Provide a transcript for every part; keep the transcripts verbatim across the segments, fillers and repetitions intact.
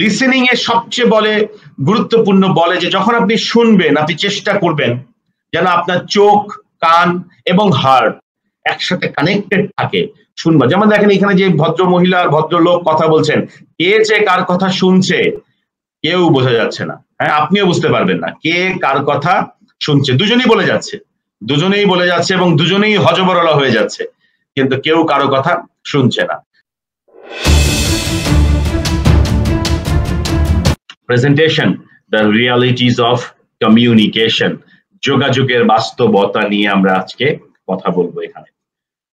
Listening এ সবচেয়ে বলে গুরুত্বপূর্ণ বলে যে যখন আপনি শুনবেন আপনি চেষ্টা করবেন যেন আপনার চোখ, কান এবং হার্ট একসাথে কানেক্টেড থাকে শুনবা। যেমন দেখেন এখানে যে ভদ্র মহিলা আর ভদ্রলোক কথা বলছেন, কে যে কার কথা শুনছে কেউ বোঝা যাচ্ছে না। হ্যাঁ, আপনিও বুঝতে পারবেন না কে কার কথা শুনছে। দুজনেই বলে যাচ্ছে, দুজনেই বলে যাচ্ছে এবং দুজনেই হযবরল হয়ে যাচ্ছে, কিন্তু কেউ কারো কথা শুনছে না। Presentation, the realities of communication, যোগাযোগের বাস্তবতা নিয়ে আমরা আজকে কথা বলবো। এখানে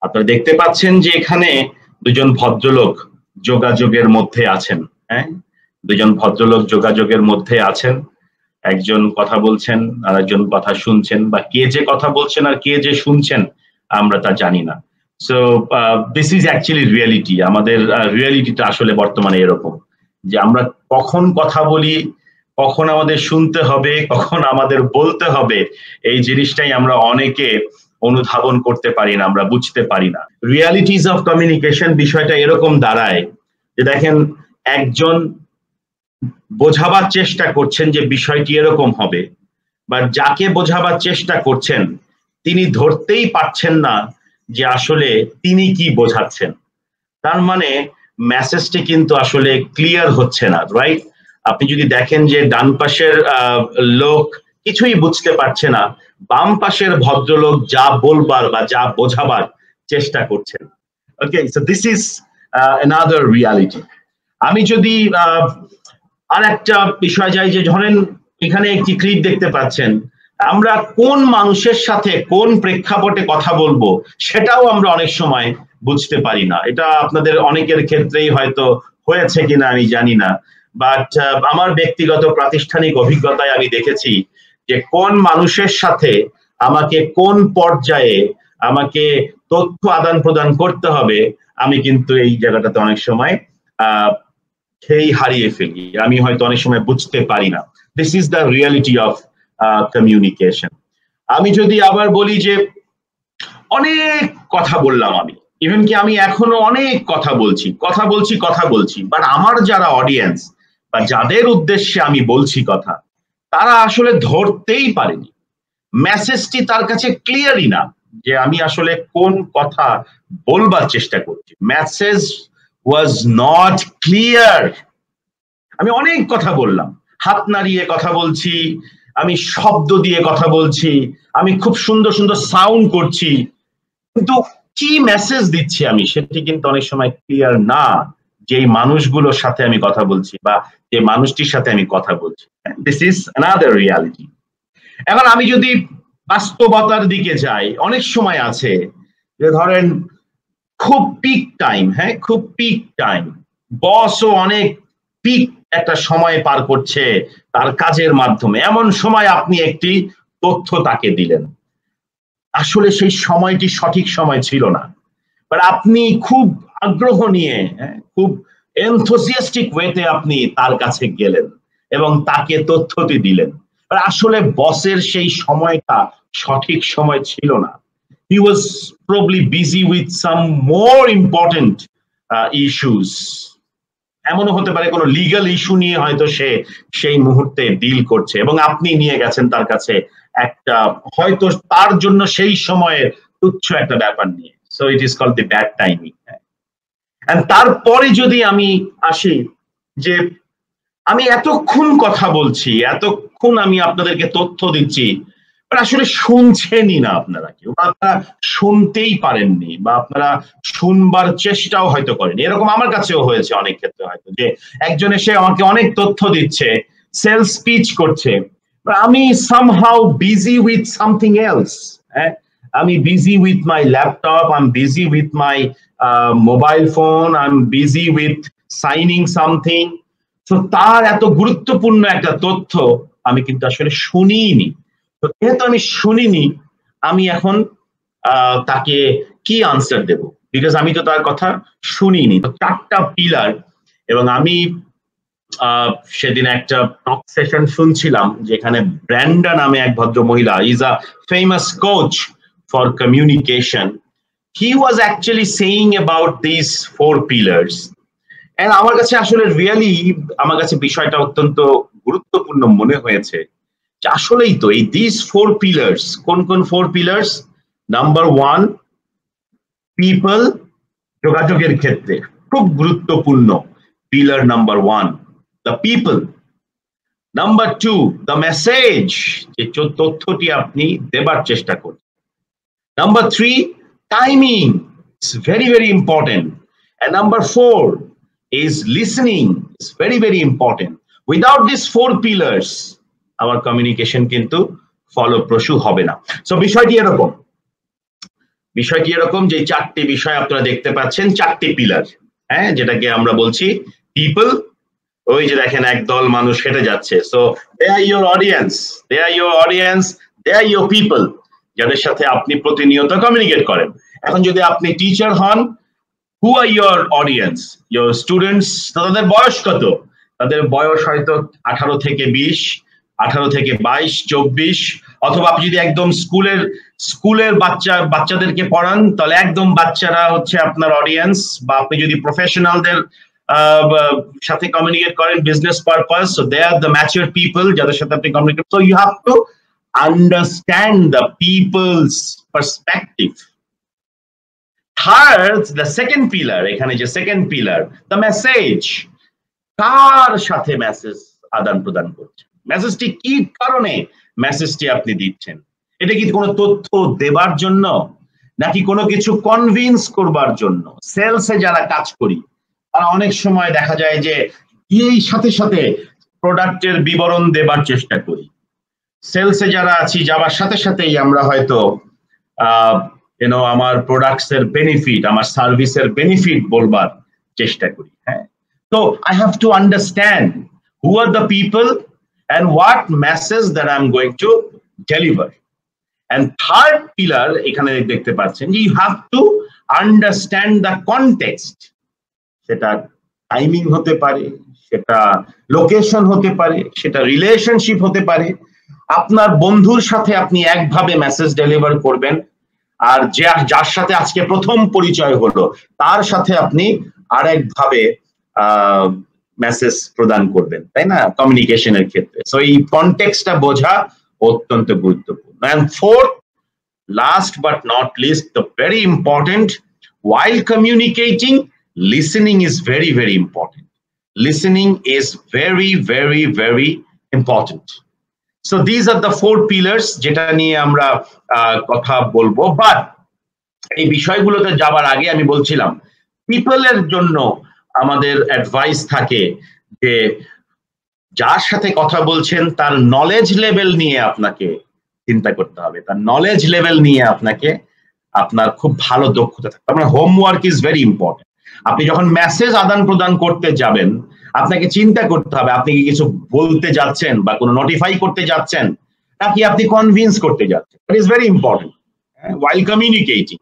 আপনারা দেখতে পাচ্ছেন যে এখানে দুজন ভদ্রলোক যোগাযোগের মধ্যে আছেন। হ্যাঁ, দুজন ভদ্রলোক যোগাযোগের মধ্যে আছেন, একজন কথা বলছেন আর একজন কথা শুনছেন, বা কে যে কথা বলছেন আর কে যে শুনছেন আমরা তা জানি না। So this is actually reality. আমাদের রিয়ালিটিটা আসলে বর্তমানে এরকম যে আমরা কখন কথা বলি, কখন আমাদের শুনতে হবে, কখন আমাদের বলতে হবে, এই জিনিসটাই আমরা অনেকে অনুধাবন করতে পারি না, আমরা বুঝতে পারি না। রিয়ালিটিজ অফ কমিউনিকেশন বিষয়টা এরকম দাঁড়ায় যে দেখেন একজন বোঝাবার চেষ্টা করছেন যে বিষয়টি এরকম হবে, বা যাকে বোঝাবার চেষ্টা করছেন তিনি ধরতেই পারছেন না যে আসলে তিনি কি বোঝাচ্ছেন। তার মানে মেসেজটি কিন্তু আসলে ক্লিয়ার হচ্ছে না, রাইট? আপনি যদি দেখেন যে ডান পাশের লোক কিছুই বুঝতে পারছে না, বাম পাশের ভদ্রলোক যা বলবার বা যা বোঝাবার চেষ্টা করছেন। Okay, so this is another reality. আমি যদি আর একটা বিষয় যাই যে ধরেন এখানে একটি ক্লিপ দেখতে পাচ্ছেন, আমরা কোন মানুষের সাথে কোন প্রেক্ষাপটে কথা বলবো সেটাও আমরা অনেক সময় বুঝতে পারি না। এটা আপনাদের অনেকের ক্ষেত্রেই হয়তো হয়েছে কিনা আমি জানি না, বাট আমার ব্যক্তিগত প্রাতিষ্ঠানিক অভিজ্ঞতায় আমি দেখেছি যে কোন মানুষের সাথে আমাকে কোন পর্যায়ে আমাকে তথ্য আদান প্রদান করতে হবে আমি কিন্তু এই জায়গাটাতে অনেক সময় আহ খেই হারিয়ে ফেলি, আমি হয়তো অনেক সময় বুঝতে পারি না। This is the reality of communication. আমি যদি আবার বলি যে অনেক কথা বললাম আমি, ইভেন কি আমি এখনো অনেক কথা বলছি কথা বলছি কথা বলছি বাট আমার যারা অডিয়েন্স বা যাদের উদ্দেশ্যে আমি বলছি কথা, তারা আসলে ধরতেই পারেনি, মেসেজটি তার কাছে ক্লিয়ারই না যে আমি আসলে কোন কথা বলবার চেষ্টা করছি। Message was not clear. আমি অনেক কথা বললাম, হাত নাড়িয়ে কথা বলছি, আমি শব্দ দিয়ে কথা বলছি, আমি খুব সুন্দর সুন্দর সাউন্ড করছি, কিন্তু কি মেসেজ দিচ্ছি আমি সেটি কিন্তু অনেক সময় ক্লিয়ার না, যে মানুষগুলোর সাথে আমি কথা বলছি বা যে মানুষটির সাথে আমি কথা বলছি। This is another reality. এখন আমি যদি বাস্তবতার দিকে যাই, অনেক সময় আছে যে ধরেন খুব পিক টাইম, হ্যাঁ খুব পিক টাইম, বসও অনেক পিক একটা সময় পার করছে তার কাজের মাধ্যমে, এমন সময় আপনি একটি তথ্য তাকে দিলেন, আসলে সেই সময়টি সঠিক সময় ছিল না, বাট আপনি খুব আগ্রহ নিয়ে খুব এনথুসিয়াস্টিক ওয়েতে আপনি তার কাছে গেলেন এবং তাকে তথ্যটি দিলেন, আর আসলে বসের সেই সময়টা সঠিক সময় ছিল না। He was probably busy with some more important uh, issues. এমনও হতে পারে কোনো লিগাল ইস্যু নিয়ে হয়তো সে সেই মুহূর্তে ডিল করছে এবং আপনি নিয়ে গেছেন তার কাছে একটা হয়তো তার জন্য সেই সময়ের তুচ্ছ একটা ব্যাপার নিয়ে। So it is called the bad timing. And তারপরে যদি আমি আসি যে আমি এতক্ষণ কথা বলছি, এতক্ষণ আমি আপনাদেরকে তথ্য দিচ্ছি, আসলে শুনছেনই না আপনারা, কেউ আপনারা শুনতেই পারেননি বা আপনারা শুনবার চেষ্টাও হয়তো করেন। এরকম আমার কাছেও হয়েছে অনেক ক্ষেত্রে, হয়তো যে একজন এসে আমাকে অনেক তথ্য দিচ্ছে, সেলস পিচ করছে, আমি somehow busy with something else. আমি busy with my laptop, I am busy with my mobile phone, I am busy with signing something. তো তার এত গুরুত্বপূর্ণ একটা তথ্য আমি কিন্তু আসলে শুনিনি। তো যেহেতু আমি শুনিনি, আমি এখন তাকে কি আনসার দেব, বিকজ আমি তো তার কথা শুনিনি। তো চারটা পিলার, এবং আমি সেদিন একটা টক সেশন শুনছিলাম যেখানে ব্র্যান্ডন নামে এক ভদ্র মহিলা, is a famous coach for communication, he was actually saying about this four pillars. And আমার কাছে আসলে রিয়েলি আমার কাছে বিষয়টা অত্যন্ত গুরুত্বপূর্ণ মনে হয়েছে যে আসলেই তো এই these four pillars কোন কোন four pillars number one people যোগাযোগের ক্ষেত্রে খুব গুরুত্বপূর্ণ pillar number one the people number two the message যে তথ্যটি আপনি দেবার চেষ্টা করুন number three timing it's very very important and number four is listening is very very important without these four pillars our communication kintu follow proshu hobe na so bishoy ti erokom bishoy ti erokom je চারটি বিষয় আপনারা দেখতে পাচ্ছেন চারটি pillar হ্যাঁ যেটাকে আমরা বলছি people ওই যে দেখেন একদল মানুষ হেঁটে যাচ্ছে so they are your audience they are your audience they are your people যাদের সাথে আপনি প্রতিনিয়ত communicate করেন এখন যদি আপনি teacher হন Who are your audience? Your students. Tader boyosh koto. Tader boyosh hoyto eighteen theke twenty, eighteen theke twenty-two, twenty-four. Othoba apni jodi ekdom schooler schooler bachcha bachchaderke poran, tole ekdom bachchara hocche apnar audience. Ba apni jodi professional der sathe communicate koren business purpose. So they are the mature people jader sathe apni communicate. So you have to understand the people's perspective. Third, the second pillar, ekhane je second pillar, the message. Kar sathe message adan pradan korche. Message ti ki karone message ti apni dicchen. Eta ki kono tothyo debar jonno, naki kono kichu convince korbar jonno. Sales e jara kaj kori, tara onek shomoy dekha jay je ei sathe sathe product er biboron debar chesta kori. Sales e jara achi jabar sathe satei amra hoyto You know, our products are benefit, our service are benefit. Bolbar chesta kori. So I have to understand who are the people and what message that I'm going to deliver. And third pillar, ekhane dekhte parchen, you have to understand the context. Seta timing hote pare, seta location hote pare, seta relationship hote pare. Apnar bondhur sathe apni ek bhabe message deliver korben. আর যে যার সাথে আজকে প্রথম পরিচয় হলো তার সাথে আপনি আরেক ভাবে মেসেজ প্রদান করবেন তাই না কমিউনিকেশনের ক্ষেত্রে সো এই কনটেক্সটটা বোঝা অত্যন্ত গুরুত্বপূর্ণ and fourth last but not least the very important while communicating listening is very very important listening is very very very important So these are the four pillars যেটা নিয়ে আমরা কথা বলবো বাট এই বিষয়গুলোতে যাবার আগে আমি বলছিলাম people এর জন্য আমাদের অ্যাডভাইস থাকে যে যার সাথে কথা বলছেন তার নলেজ লেভেল নিয়ে আপনাকে চিন্তা করতে হবে তার নলেজ লেভেল নিয়ে আপনাকে আপনার খুব ভালো দক্ষতা থাকতে হবে মানে হোমওয়ার্ক ইজ ভেরি ইম্পর্টেন্ট আপনি যখন মেসেজ আদান প্রদান করতে যাবেন আপনাকে চিন্তা করতে হবে আপনি কি কিছু বলতে যাচ্ছেন বা কোনো নোটিফাই করতে যাচ্ছেন নাকি আপনি কনভিন্স করতে যাচ্ছেন that is very important while communicating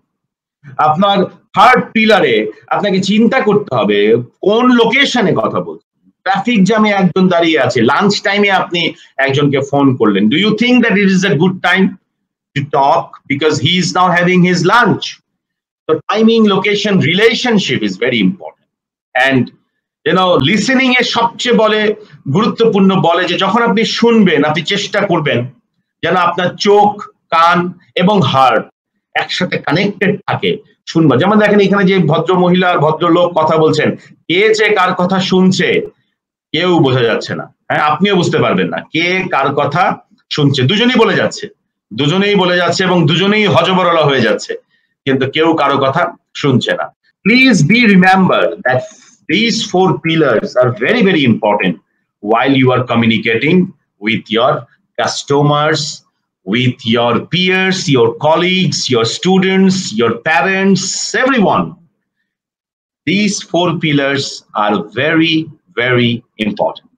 আপনার থার্ড পিলারে আপনাকে চিন্তা করতে হবে কোন লোকেশনে কথা বলছেন ট্রাফিক জ্যামে একজন দাঁড়িয়ে আছে লাঞ্চ টাইমে আপনি একজনকে ফোন করলেন do you think that it is a good time to talk because he is now having his lunch so timing location relationship is very important and You know, listening is সবচেয়ে বলে গুরুত্বপূর্ণ বলে যে যখন আপনি শুনবেন আপনি চেষ্টা করবেন যেন আপনার চোখ কান এবং হার্ট একসাথে কানেক্টেড থাকে শুনবা যেমন দেখেন এখানে যে ভদ্র মহিলা আর ভদ্র লোক কথা বলছেন কে যে কার কথা শুনছে কেউ বোঝা যাচ্ছে না হ্যাঁ আপনিও বুঝতে পারবেন না কে কার কথা শুনছে দুজনেই বলে যাচ্ছে দুজনেই বলে যাচ্ছে এবং দুজনেই হযবরলা হয়ে যাচ্ছে কিন্তু কেউ কারো কথা শুনছে না please be remember that These four pillars are very, very important while you are communicating with your customers, with your peers, your colleagues, your students, your parents, everyone. These four pillars are very, very important.